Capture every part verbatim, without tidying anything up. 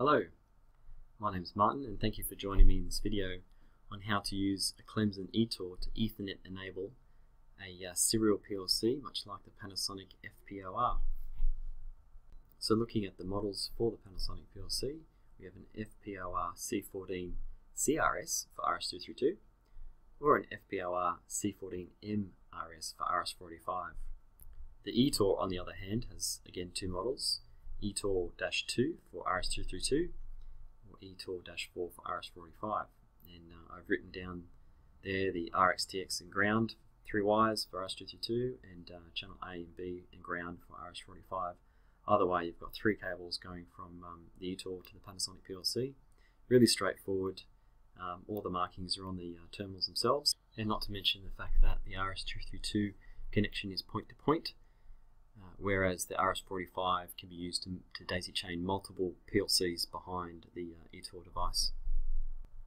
Hello, my name is Martin and thank you for joining me in this video on how to use a Klemsan eTor to Ethernet enable a uh, serial P L C, much like the Panasonic F P zero R. So looking at the models for the Panasonic P L C, we have an F P zero R C fourteen C R S for R S two thirty-two or an F P zero R C fourteen M R S for R S forty-five. The eTor, on the other hand, has again two models, eTor two for R S two thirty-two or eTor four for R S forty-five, and uh, I've written down there the R X T X and ground, three wires for R S two thirty-two, and uh, channel A and B and ground for R S forty-five. Either way, you've got three cables going from um, the eTor to the Panasonic P L C. Really straightforward. Um, all the markings are on the uh, terminals themselves, and not to mention the fact that the R S two thirty-two connection is point to point, Uh, whereas the R S forty-five can be used to, to daisy chain multiple P L Cs behind the uh, eTor device.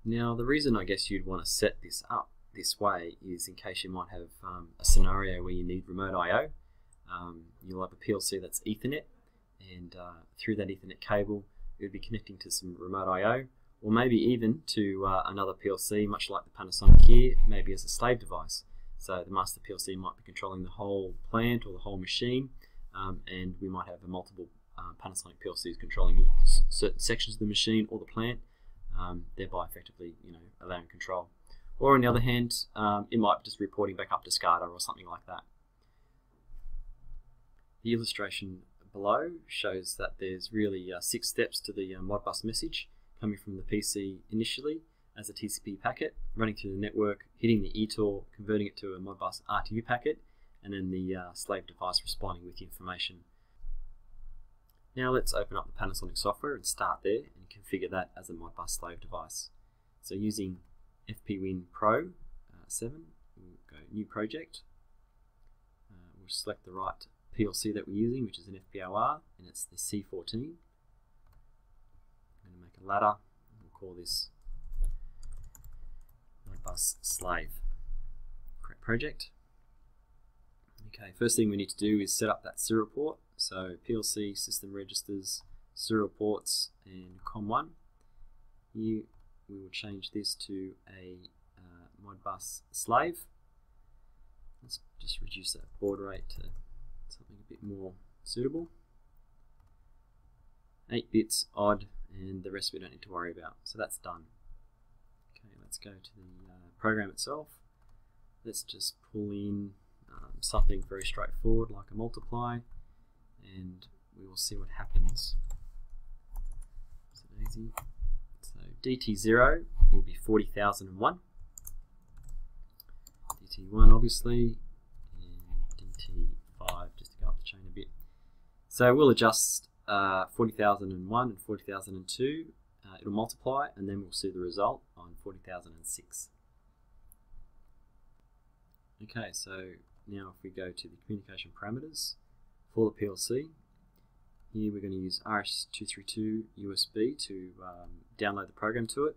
Now, the reason I guess you'd want to set this up this way is in case you might have um, a scenario where you need remote I O. Um, you'll have a P L C that's Ethernet, and uh, through that Ethernet cable it would be connecting to some remote I O, or maybe even to uh, another P L C, much like the Panasonic here, maybe as a slave device. So the master P L C might be controlling the whole plant or the whole machine, um, and we might have multiple uh, Panasonic P L Cs controlling certain sections of the machine or the plant, um, thereby effectively, you know, allowing control. Or on the other hand, um, it might be just reporting back up to SCADA or something like that. The illustration below shows that there's really uh, six steps to the uh, Modbus message, coming from the P C initially as a T C P packet, running through the network, hitting the eTor, converting it to a Modbus R T U packet, and then the uh, slave device responding with the information. Now let's open up the Panasonic software and start there and configure that as a Modbus slave device. So using FPWin Pro uh, seven, we'll go New Project, uh, we'll select the right P L C that we're using, which is an F P zero R, and it's the C fourteen. I'm going to make a ladder, we'll call this Modbus slave. Create project. Okay, first thing we need to do is set up that serial port. So P L C, system registers, serial ports, and COM one. You, we will change this to a uh, Modbus slave. Let's just reduce that baud rate to something a bit more suitable. Eight bits odd, and the rest we don't need to worry about. So that's done. Let's go to the uh, program itself. Let's just pull in um, something very straightforward like a multiply, and we will see what happens. So easy. So D T zero will be forty thousand one, D T one obviously, and D T five just to go up the chain a bit. So we'll adjust uh, forty thousand one and forty thousand two. Uh, it'll multiply, and then we'll see the result on forty thousand six. Okay, so now if we go to the communication parameters for the P L C, here we're going to use R S two thirty-two U S B to um, download the program to it,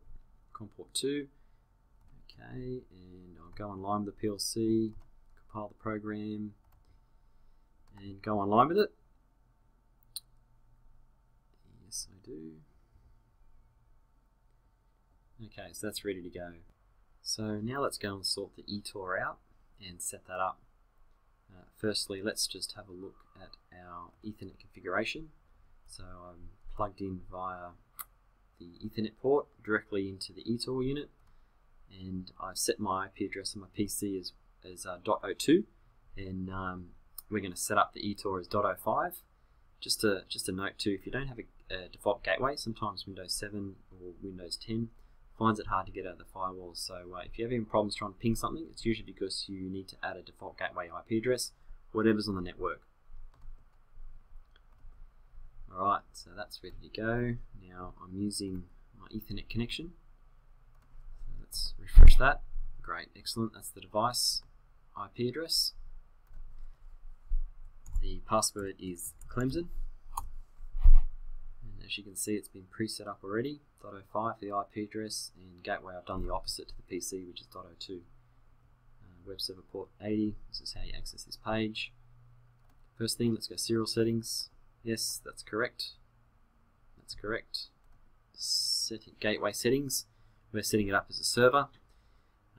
COM port two. Okay, and I'll go online with the P L C, compile the program, and go online with it. Yes, I do. Okay, so that's ready to go. So now let's go and sort the eTor out and set that up. Uh, firstly, let's just have a look at our Ethernet configuration. So I'm plugged in via the Ethernet port directly into the eTor unit, and I've set my I P address on my P C as, as uh, dot zero two, and um, we're going to set up the eTor as dot zero five. Just a, just a note too, if you don't have a, a default gateway, sometimes Windows seven or Windows ten finds it hard to get out of the firewall, so uh, if you're having problems trying to ping something, it's usually because you need to add a default gateway I P address, whatever's on the network. Alright, so that's ready to go. Now I'm using my Ethernet connection. So let's refresh that. Great, excellent. That's the device I P address. The password is Klemsan. As you can see, it's been pre-set up already, dot zero five for the I P address, and gateway I've done the opposite to the P C, which is dot zero two. Uh, web server port eighty, this is how you access this page. First thing, let's go serial settings. Yes, that's correct. That's correct. set gateway settings, we're setting it up as a server.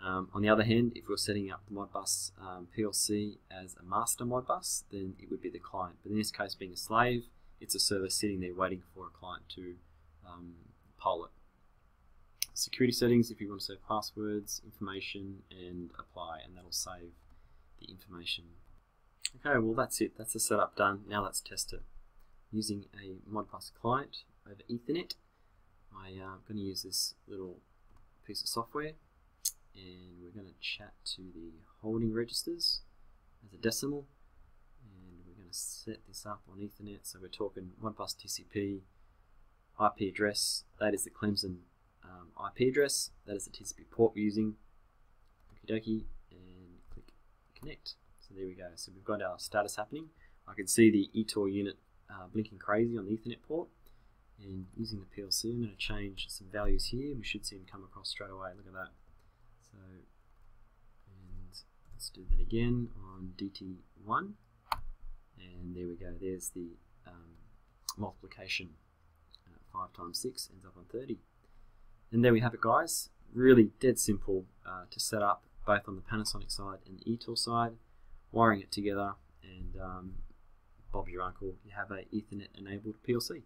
Um, on the other hand, if we're setting up the Modbus um, P L C as a master Modbus, then it would be the client. But in this case, being a slave, it's a server sitting there waiting for a client to um, poll it. Security settings, if you want to save passwords, information, and apply, and that'll save the information. Okay, well that's it. That's the setup done. Now let's test it. Using a Modbus client over Ethernet, I, uh, I'm going to use this little piece of software, and we're going to chat to the holding registers as a decimal, and we're going to set this up on Ethernet. So we're talking Modbus T C P, I P address, that is the Klemsan um, I P address, that is the T C P port we're using, okie dokie, and click connect. So there we go, so we've got our status happening. I can see the eTor unit uh, blinking crazy on the Ethernet port, and using the P L C I'm going to change some values here. We should see them come across straight away, look at that. So, and let's do that again on D T one, and there we go, there's the um, multiplication, uh, five times six ends up on thirty. And there we have it guys, really dead simple uh, to set up both on the Panasonic side and the eTor side, wiring it together, and um, Bob your uncle, you have a Ethernet enabled P L C.